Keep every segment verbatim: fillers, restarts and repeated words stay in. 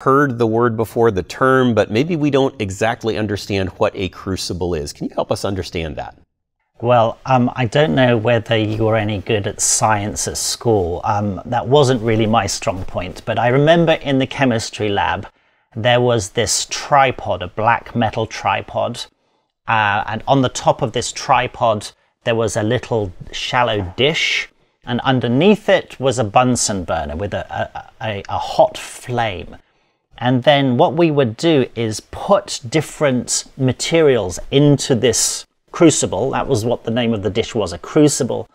heard the word before, the term, but maybe we don't exactly understand what a crucible is. Can you help us understand that? Well, um, I don't know whether you were any good at science at school. Um, that wasn't really my strong point, but I remember in the chemistry lab, there was this tripod, a black metal tripod, uh, and on the top of this tripod, there was a little shallow dish, and underneath it was a Bunsen burner with a, a, a, a hot flame. And then what we would do is put different materials into this crucible. That was what the name of the dish was, a crucible,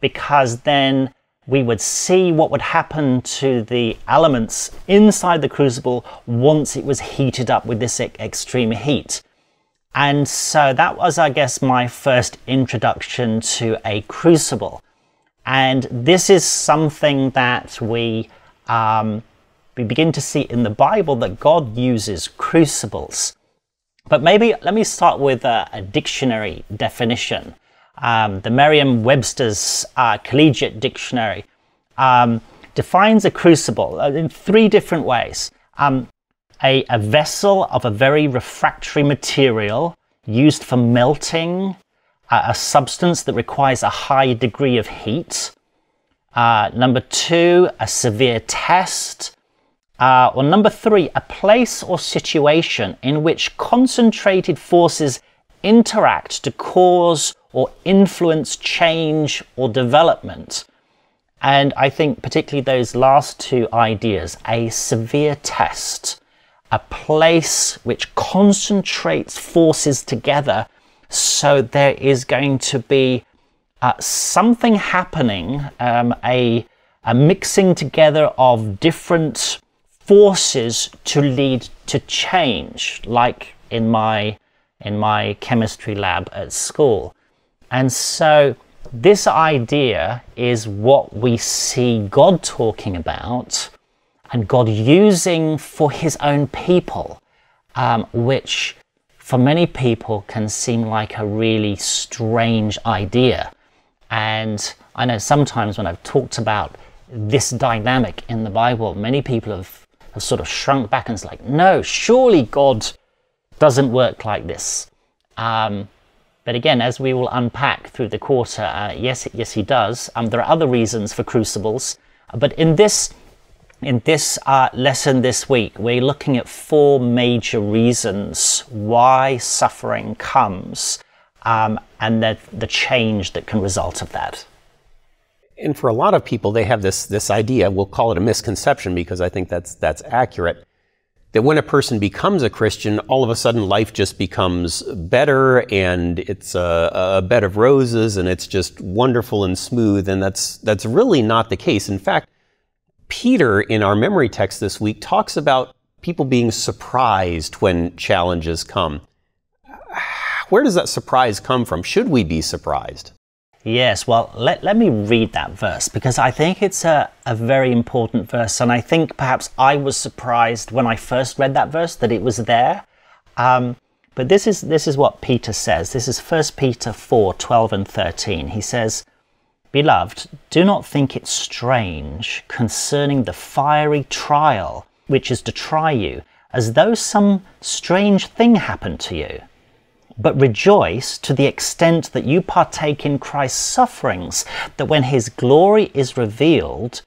because then we would see what would happen to the elements inside the crucible once it was heated up with this extreme heat. And so that was, I guess, my first introduction to a crucible. And this is something that we um, we begin to see in the Bible, that God uses crucibles. But maybe let me start with a, a dictionary definition. Um, the Merriam-Webster's uh, Collegiate Dictionary um, defines a crucible in three different ways. Um, a, a vessel of a very refractory material used for melting uh, a substance that requires a high degree of heat. Uh, number two, a severe test. Uh, or number three, a place or situation in which concentrated forces interact to cause or influence change or development. And I think particularly those last two ideas, a severe test, a place which concentrates forces together, so there is going to be uh, something happening, um, a, a mixing together of different forces to lead to change, like in my in my chemistry lab at school. And so this idea is what we see God talking about and God using for his own people, um, which for many people can seem like a really strange idea. And I know sometimes when I've talked about this dynamic in the Bible, many people have have sort of shrunk back and it's like, no, surely God doesn't work like this. Um, but again, as we will unpack through the quarter, uh, yes, yes, he does. Um, there are other reasons for crucibles. But in this, in this uh, lesson this week, we're looking at four major reasons why suffering comes, um, and the, the change that can result of that. And for a lot of people, they have this, this idea, we'll call it a misconception because I think that's, that's accurate, that when a person becomes a Christian, all of a sudden life just becomes better and it's a, a bed of roses and it's just wonderful and smooth, and that's, that's really not the case. In fact, Peter, in our memory text this week, talks about people being surprised when challenges come. Where does that surprise come from? Should we be surprised? Yes, well, let, let me read that verse, because I think it's a, a very important verse, and I think perhaps I was surprised when I first read that verse that it was there. Um, but this is, this is what Peter says. This is First Peter four, twelve and thirteen. He says, "Beloved, do not think it strange concerning the fiery trial which is to try you, as though some strange thing happened to you. But rejoice to the extent that you partake in Christ's sufferings, that when his glory is revealed,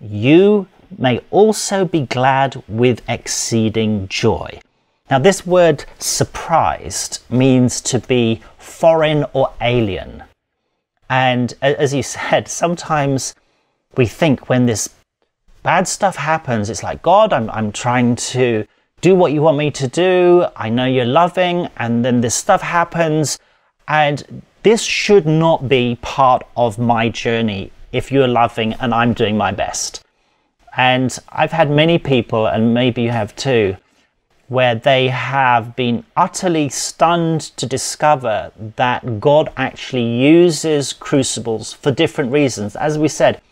you may also be glad with exceeding joy." Now, this word surprised means to be foreign or alien. And as you said, sometimes we think when this bad stuff happens, it's like, God, I'm, I'm trying to do what you want me to do, I know you're loving, and then this stuff happens, and this should not be part of my journey if you're loving and I'm doing my best. And I've had many people, and maybe you have too, where they have been utterly stunned to discover that God actually uses crucibles for different reasons. As we said,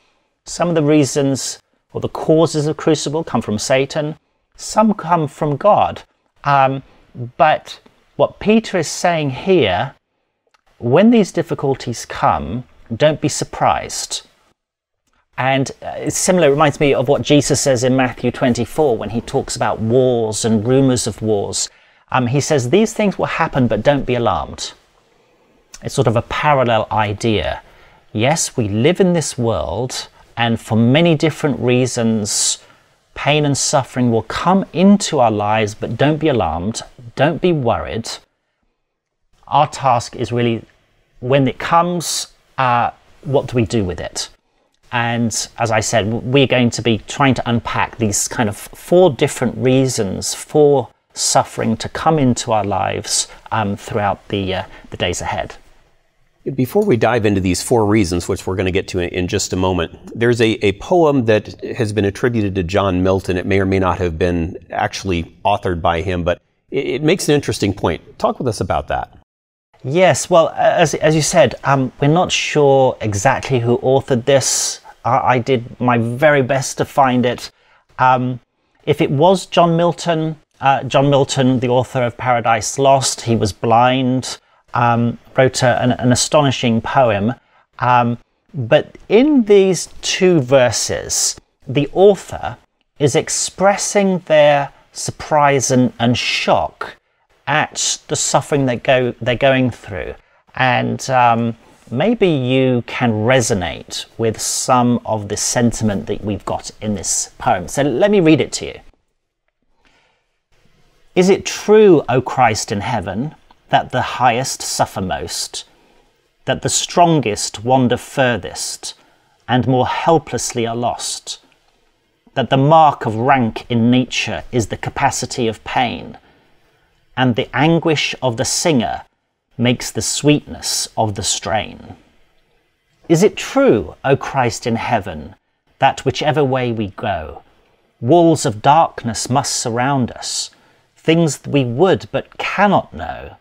some of the reasons or the causes of crucible come from Satan. Some come from God. Um, but what Peter is saying here, when these difficulties come, don't be surprised. And it's similar, it reminds me of what Jesus says in Matthew twenty-four when he talks about wars and rumors of wars. Um, he says, these things will happen, but don't be alarmed. It's sort of a parallel idea. Yes, we live in this world, and for many different reasons, pain and suffering will come into our lives, but don't be alarmed, don't be worried. Our task is really, when it comes, uh, what do we do with it? And as I said, we're going to be trying to unpack these kind of four different reasons for suffering to come into our lives um, throughout the, uh, the days ahead. Before we dive into these four reasons, which we're going to get to in, in just a moment, there's a, a poem that has been attributed to John Milton. It may or may not have been actually authored by him, but it, it makes an interesting point. Talk with us about that. Yes, well, as, as you said, um, we're not sure exactly who authored this. I, I did my very best to find it. Um, if it was John Milton, uh, John Milton, the author of Paradise Lost, he was blind, um, wrote a, an, an astonishing poem. Um, but in these two verses, the author is expressing their surprise and, and shock at the suffering they go, they're going through. And um, maybe you can resonate with some of the sentiment that we've got in this poem. So let me read it to you. Is it true, O Christ in heaven, that the highest suffer most, that the strongest wander furthest, and more helplessly are lost, that the mark of rank in nature is the capacity of pain, and the anguish of the singer makes the sweetness of the strain? Is it true, O Christ in heaven, that whichever way we go, walls of darkness must surround us, things we would but cannot know,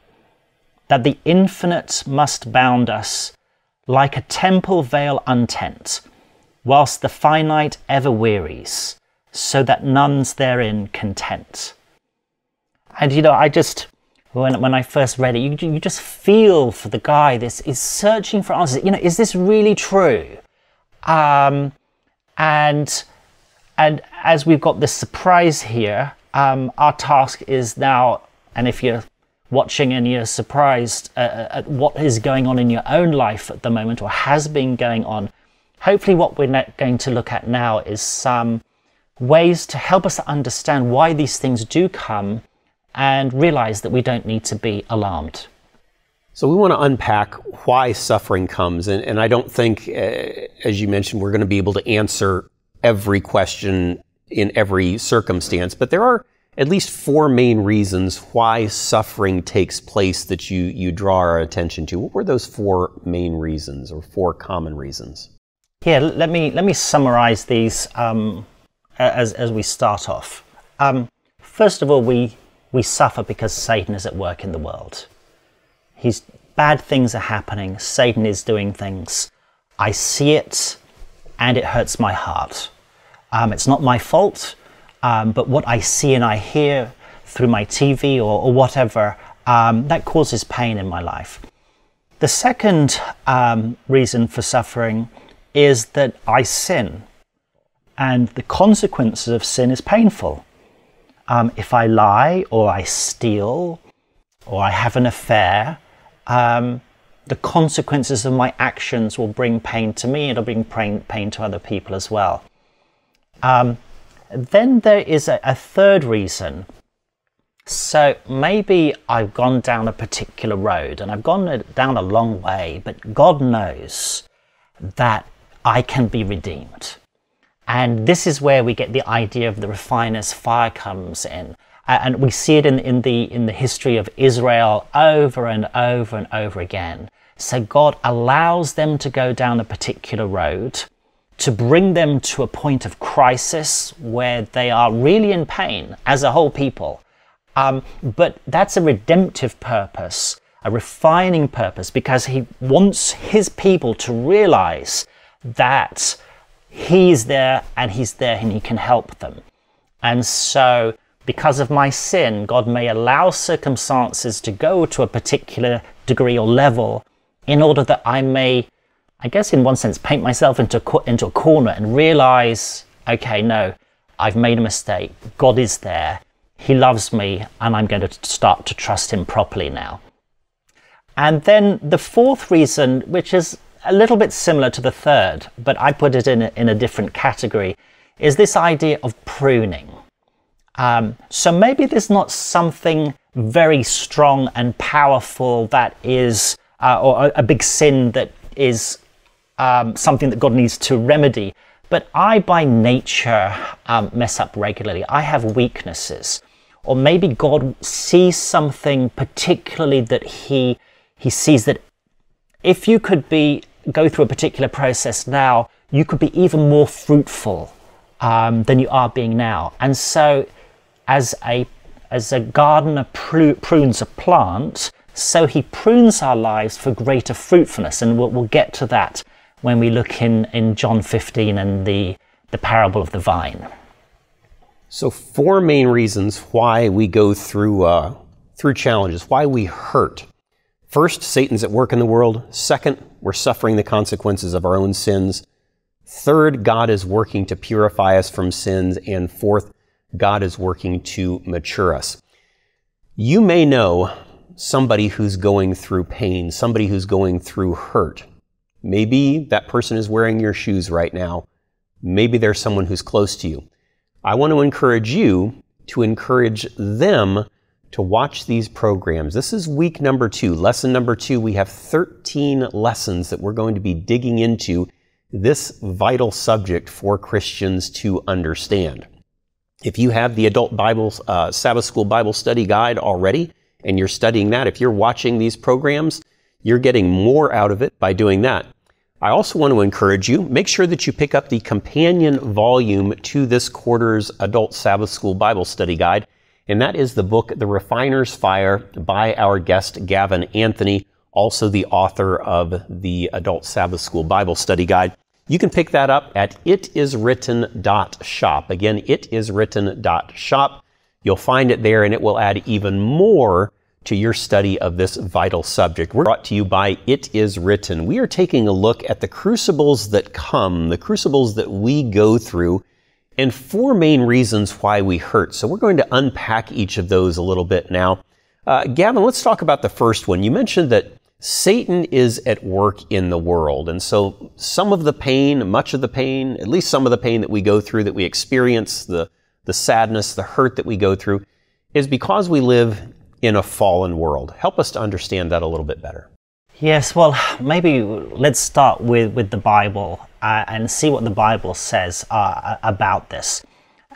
that the infinite must bound us like a temple veil untent, whilst the finite ever wearies, so that none's therein content? And, you know, I just, when, when I first read it, you, you just feel for the guy that is searching for answers. You know, is this really true? Um, and, and as we've got this surprise here, um, our task is now, and if you're watching and you're surprised uh, at what is going on in your own life at the moment, or has been going on, hopefully what we're going to look at now is some ways to help us understand why these things do come, and realize that we don't need to be alarmed. So we want to unpack why suffering comes. And, and I don't think, uh, as you mentioned, we're going to be able to answer every question in every circumstance. But there are at least four main reasons why suffering takes place that you, you draw our attention to. What were those four main reasons, or four common reasons? Yeah, let me, let me summarize these um, as, as we start off. Um, first of all, we... We suffer because Satan is at work in the world. He's, bad things are happening. Satan is doing things. I see it, and it hurts my heart. Um, it's not my fault, um, but what I see and I hear through my T V or, or whatever, um, that causes pain in my life. The second um, reason for suffering is that I sin, and the consequences of sin is painful. Um, if I lie, or I steal, or I have an affair, um, the consequences of my actions will bring pain to me, and it'll bring pain, pain to other people as well. Um, then there is a, a third reason. So maybe I've gone down a particular road, and I've gone down a long way, but God knows that I can be redeemed. And this is where we get the idea of the refiner's fire comes in. Uh, and we see it in, in, the, in the history of Israel over and over and over again. So God allows them to go down a particular road to bring them to a point of crisis where they are really in pain as a whole people. Um, but that's a redemptive purpose, a refining purpose, because he wants his people to realize that He's there, and he's there, and he can help them. And so, because of my sin, God may allow circumstances to go to a particular degree or level in order that I may I guess in one sense, paint myself into a, into a corner and realize, okay, no, I've made a mistake. God is there. He loves me, and I'm going to start to trust him properly now. And then the fourth reason, which is a little bit similar to the third, but I put it in a, in a different category, is this idea of pruning. Um, so maybe there's not something very strong and powerful that is, uh, or a, a big sin that is um, something that God needs to remedy. But I, by nature, um, mess up regularly. I have weaknesses. Or maybe God sees something particularly that he, he sees that if you could be, go through a particular process now, you could be even more fruitful um, than you are being now. And so as a, as a gardener prunes a plant, so he prunes our lives for greater fruitfulness. And we'll, we'll get to that when we look in, in John fifteen and the, the parable of the vine. So four main reasons why we go through, uh, through challenges, why we hurt. First, Satan's at work in the world. Second, we're suffering the consequences of our own sins. Third, God is working to purify us from sins. And fourth, God is working to mature us. You may know somebody who's going through pain, somebody who's going through hurt. Maybe that person is wearing your shoes right now. Maybe there's someone who's close to you. I want to encourage you to encourage them to watch these programs. This is week number two, lesson number two. We have thirteen lessons that we're going to be digging into this vital subject for Christians to understand. If you have the Adult Bible uh, Sabbath School Bible Study Guide already, and you're studying that, if you're watching these programs, you're getting more out of it by doing that. I also want to encourage you, make sure that you pick up the companion volume to this quarter's Adult Sabbath School Bible Study Guide, and that is the book, The Refiner's Fire, by our guest, Gavin Anthony, also the author of the Adult Sabbath School Bible Study Guide. You can pick that up at it is written dot shop. Again, it is written dot shop. You'll find it there, and it will add even more to your study of this vital subject. We're brought to you by It Is Written. We are taking a look at the crucibles that come, the crucibles that we go through, and four main reasons why we hurt. So we're going to unpack each of those a little bit now. Uh, Gavin, let's talk about the first one. You mentioned that Satan is at work in the world. And so some of the pain, much of the pain, at least some of the pain that we go through, that we experience, the the sadness, the hurt that we go through, is because we live in a fallen world. Help us to understand that a little bit better. Yes, well, maybe let's start with, with the Bible uh, and see what the Bible says uh, about this.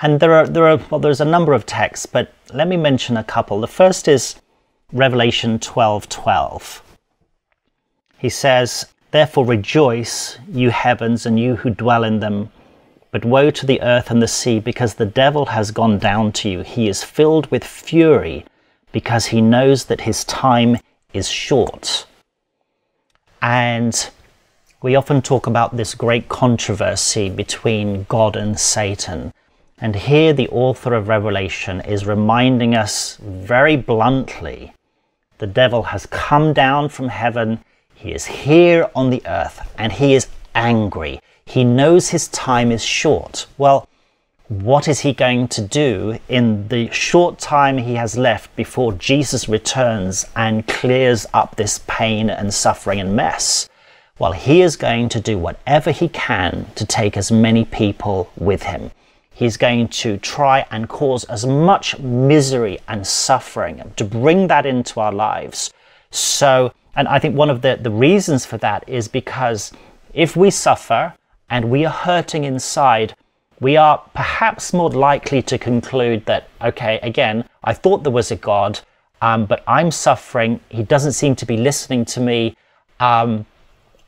And there are, there are well, there's a number of texts, but let me mention a couple. The first is Revelation twelve twelve. He says, "Therefore rejoice, you heavens, and you who dwell in them. But woe to the earth and the sea, because the devil has gone down to you. He is filled with fury, because he knows that his time is short." And we often talk about this great controversy between God and Satan. And here the author of Revelation is reminding us very bluntly, the devil has come down from heaven, he is here on the earth, and he is angry. He knows his time is short. Well, what is he going to do in the short time he has left before Jesus returns and clears up this pain and suffering and mess? Well, he is going to do whatever he can to take as many people with him. He's going to try and cause as much misery and suffering, to bring that into our lives. So, and I think one of the, the reasons for that is because if we suffer, and we are hurting inside, we are perhaps more likely to conclude that, okay, again, I thought there was a God, um, but I'm suffering. He doesn't seem to be listening to me. Um,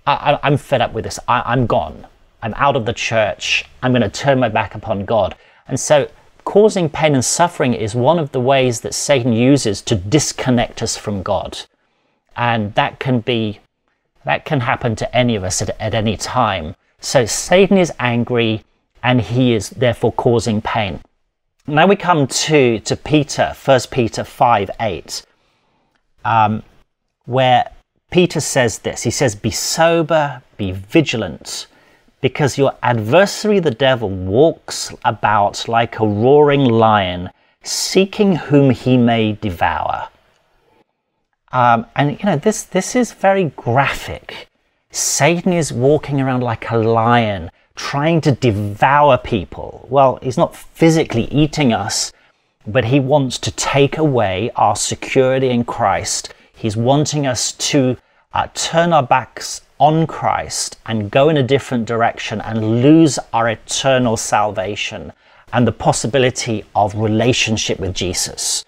I, I'm fed up with this. I, I'm gone. I'm out of the church. I'm going to turn my back upon God. And so causing pain and suffering is one of the ways that Satan uses to disconnect us from God. And that can be, that can happen to any of us at, at any time. So Satan is angry, and he is therefore causing pain. Now we come to, to Peter, First Peter five eight, um, where Peter says this, he says, be sober, be vigilant, because your adversary the devil walks about like a roaring lion, seeking whom he may devour. Um, and you know, this, this is very graphic. Satan is walking around like a lion, trying to devour people. Well, he's not physically eating us, but he wants to take away our security in Christ. He's wanting us to uh, turn our backs on Christ and go in a different direction and lose our eternal salvation and the possibility of relationship with Jesus.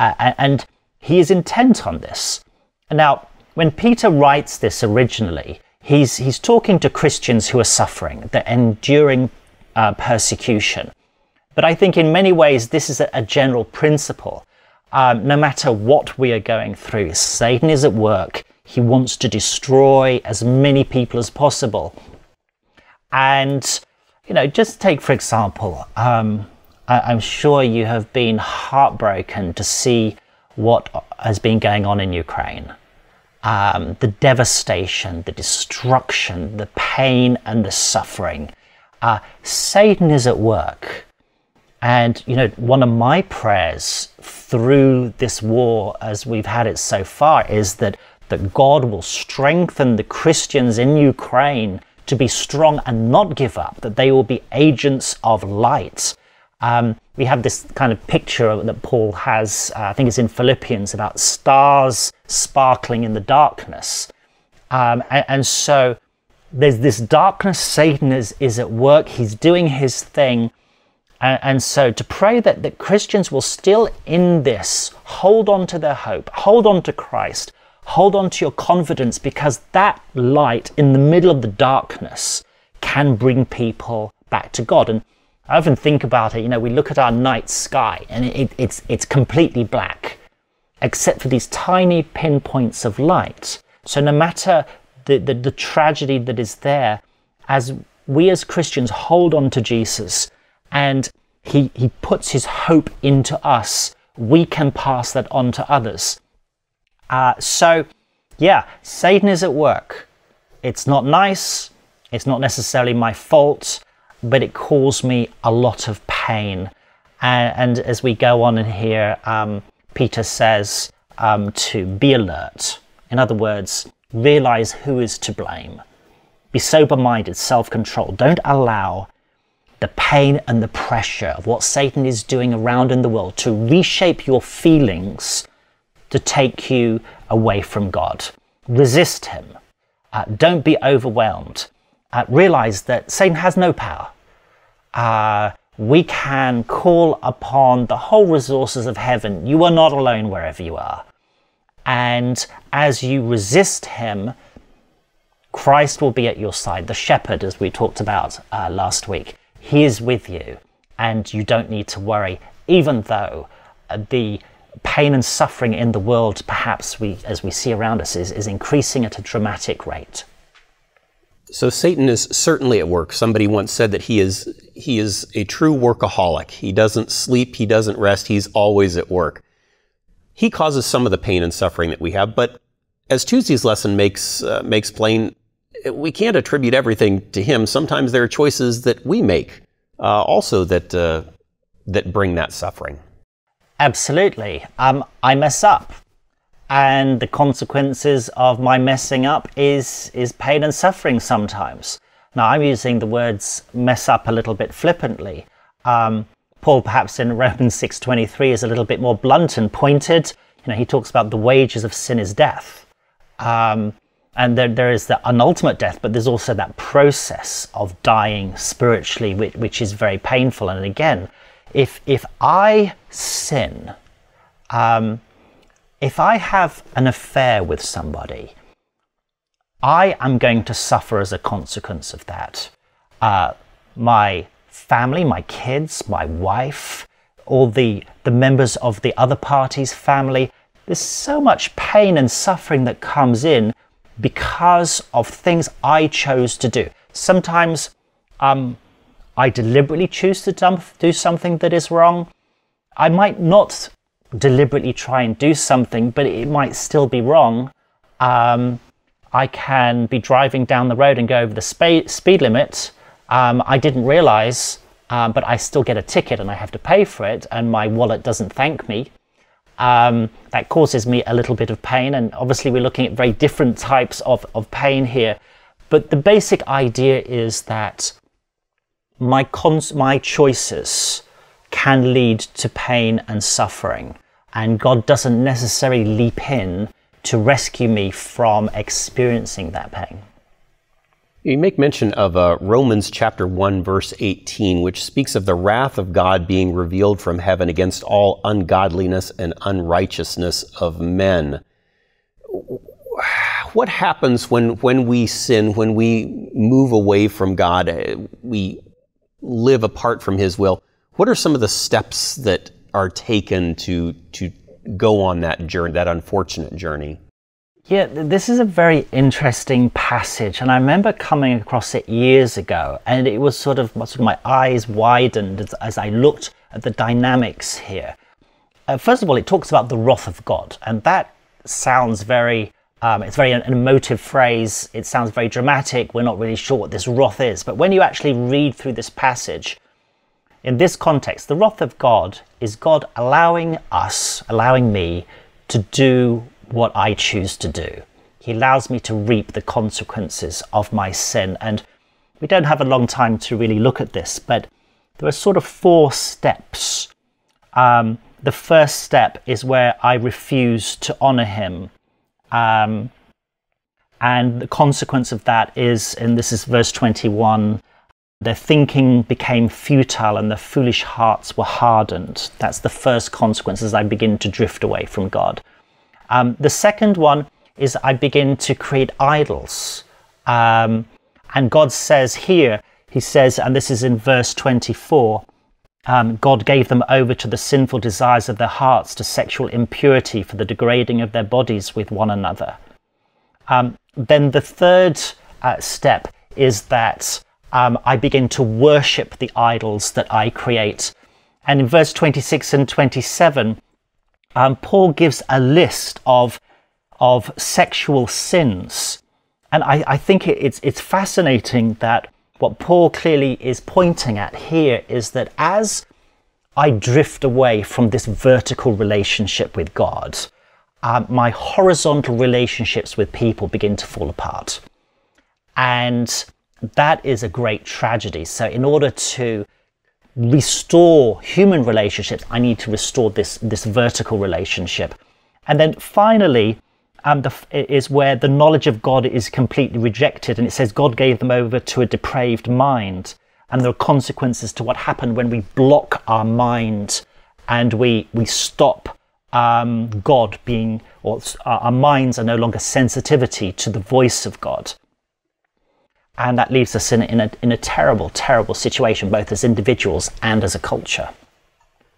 Uh, and he is intent on this. Now, when Peter writes this originally, he's, he's talking to Christians who are suffering, they're enduring uh, persecution. But I think in many ways, this is a, a general principle. Um, no matter what we are going through, Satan is at work. He wants to destroy as many people as possible. And, you know, just take, for example, um, I, I'm sure you have been heartbroken to see what has been going on in Ukraine. Um, the devastation, the destruction, the pain and the suffering. Uh, Satan is at work. And, you know, one of my prayers through this war, as we've had it so far, is that, that God will strengthen the Christians in Ukraine to be strong and not give up, that they will be agents of light. Um, we have this kind of picture that Paul has, uh, I think it's in Philippians, about stars sparkling in the darkness. Um, and, and so there's this darkness, Satan is, is at work, he's doing his thing. And so to pray that, that Christians will still in this hold on to their hope, hold on to Christ, hold on to your confidence, because that light in the middle of the darkness can bring people back to God. And I often think about it, you know, we look at our night sky and it, it's, it's completely black, except for these tiny pinpoints of light. So no matter the, the, the tragedy that is there, as we as Christians hold on to Jesus, and he, he puts his hope into us, we can pass that on to others. Uh, so, yeah, Satan is at work. It's not nice, it's not necessarily my fault, but it caused me a lot of pain. And, and as we go on in here, um, Peter says um, to be alert. In other words, realize who is to blame. Be sober-minded, self-controlled. Don't allow the pain and the pressure of what Satan is doing around in the world to reshape your feelings, to take you away from God. Resist him. Uh, don't be overwhelmed. Uh, realize that Satan has no power. Uh, we can call upon the whole resources of heaven. You are not alone wherever you are. And as you resist him, Christ will be at your side, the shepherd, as we talked about uh, last week. He is with you, and you don't need to worry, even though the pain and suffering in the world, perhaps we, as we see around us, is, is increasing at a dramatic rate. So Satan is certainly at work. Somebody once said that he is, he is a true workaholic. He doesn't sleep, he doesn't rest, he's always at work. He causes some of the pain and suffering that we have, but as Tuesday's lesson makes, uh, makes plain, we can't attribute everything to him. Sometimes there are choices that we make uh, also that, uh, that bring that suffering. Absolutely. Um, I mess up, and the consequences of my messing up is, is pain and suffering sometimes. Now, I'm using the words mess up a little bit flippantly. Um, Paul, perhaps in Romans six twenty-three, is a little bit more blunt and pointed. You know, he talks about the wages of sin is death. Um, And there, there is the penultimate death, but there's also that process of dying spiritually, which, which is very painful. And again, if, if I sin, um, if I have an affair with somebody, I am going to suffer as a consequence of that. Uh, my family, my kids, my wife, all the, the members of the other party's family, there's so much pain and suffering that comes in because of things I chose to do. Sometimes um, I deliberately choose to do something that is wrong. I might not deliberately try and do something, but it might still be wrong. Um, I can be driving down the road and go over the spe speed limit. Um, I didn't realize, um, but I still get a ticket and I have to pay for it, and my wallet doesn't thank me. Um, that causes me a little bit of pain, and obviously we're looking at very different types of, of pain here. But the basic idea is that my, cons my choices can lead to pain and suffering, and God doesn't necessarily leap in to rescue me from experiencing that pain. You make mention of uh, Romans chapter one, verse eighteen, which speaks of the wrath of God being revealed from heaven against all ungodliness and unrighteousness of men. What happens when, when we sin, when we move away from God, we live apart from His will? What are some of the steps that are taken to, to go on that journey, that unfortunate journey? Yeah, this is a very interesting passage, and I remember coming across it years ago, and it was sort of, sort of my eyes widened as, as I looked at the dynamics here. Uh, first of all, it talks about the wrath of God, and that sounds very, um, it's very an emotive phrase, it sounds very dramatic, we're not really sure what this wrath is, but when you actually read through this passage, in this context, the wrath of God is God allowing us, allowing me, to do what I choose to do. He allows me to reap the consequences of my sin. And we don't have a long time to really look at this, but there are sort of four steps. Um, the first step is where I refuse to honor Him. Um, and the consequence of that is, and this is verse twenty-one, their thinking became futile and their foolish hearts were hardened. That's the first consequence, as I begin to drift away from God. Um, the second one is I begin to create idols. Um, and God says here, He says, and this is in verse twenty-four, um, God gave them over to the sinful desires of their hearts, to sexual impurity, for the degrading of their bodies with one another. Um, then the third uh, step is that um, I begin to worship the idols that I create. And in verse twenty-six and twenty-seven, Um, Paul gives a list of of sexual sins, and I, I think it, it's it's fascinating that what Paul clearly is pointing at here is that as I drift away from this vertical relationship with God, um, my horizontal relationships with people begin to fall apart, and that is a great tragedy. So in order to restore human relationships, I need to restore this this vertical relationship. And then finally, um, the, is where the knowledge of God is completely rejected, and it says God gave them over to a depraved mind, and there are consequences to what happened when we block our mind and we we stop um, God being, or our minds are no longer sensitivity to the voice of God. And that leaves us in, in, a, in a terrible, terrible situation, both as individuals and as a culture.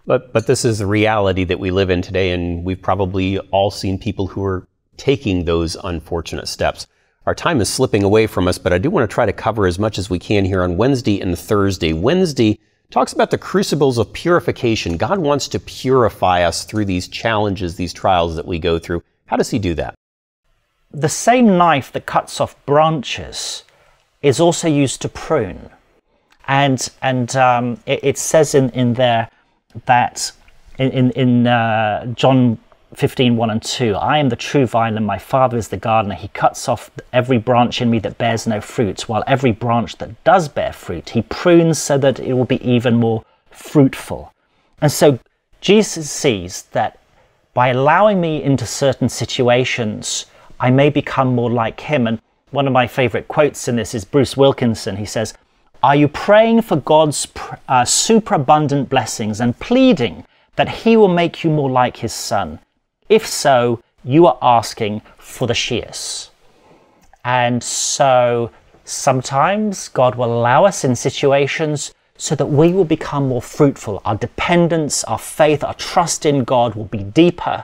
But, but this is the reality that we live in today, and we've probably all seen people who are taking those unfortunate steps. Our time is slipping away from us, but I do want to try to cover as much as we can here on Wednesday and Thursday. Wednesday talks about the crucibles of purification. God wants to purify us through these challenges, these trials that we go through. How does He do that? The same knife that cuts off branches is also used to prune, and and um, it, it says in in there that in in uh, John fifteen, one and two, I am the true vine, and my Father is the gardener. He cuts off every branch in me that bears no fruit, while every branch that does bear fruit, He prunes so that it will be even more fruitful. And so Jesus sees that by allowing me into certain situations, I may become more like Him. And one of my favorite quotes in this is Bruce Wilkinson. He says, "Are you praying for God's uh, superabundant blessings and pleading that He will make you more like His Son? If so, you are asking for the shears." And so sometimes God will allow us in situations so that we will become more fruitful. Our dependence, our faith, our trust in God will be deeper,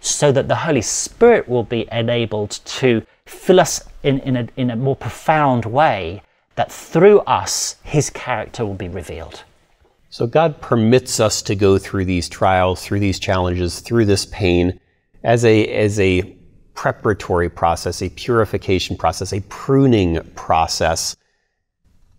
so that the Holy Spirit will be enabled to fill us in, in, a, in a more profound way, that through us, His character will be revealed. So God permits us to go through these trials, through these challenges, through this pain, as a, as a preparatory process, a purification process, a pruning process.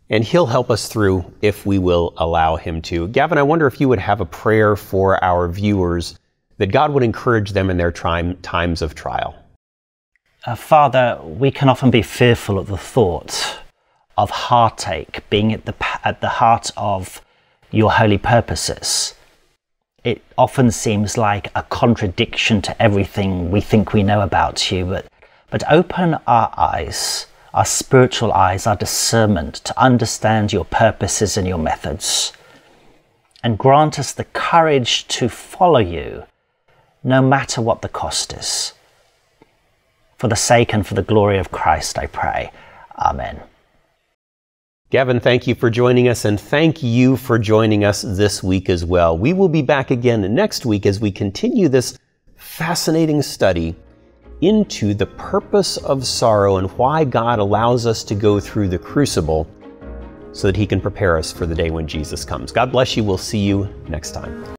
And he'll help us through if we will allow him to. Gavin, I wonder if you would have a prayer for our viewers that God would encourage them in their time, times of trial. Uh, Father, we can often be fearful at the thought of heartache being at the, at the heart of your holy purposes. It often seems like a contradiction to everything we think we know about you, but, but open our eyes, our spiritual eyes, our discernment to understand your purposes and your methods, and grant us the courage to follow you no matter what the cost is. For the sake and for the glory of Christ, I pray. Amen. Gavin, thank you for joining us, and thank you for joining us this week as well. We will be back again next week as we continue this fascinating study into the purpose of sorrow and why God allows us to go through the crucible so that he can prepare us for the day when Jesus comes. God bless you. We'll see you next time.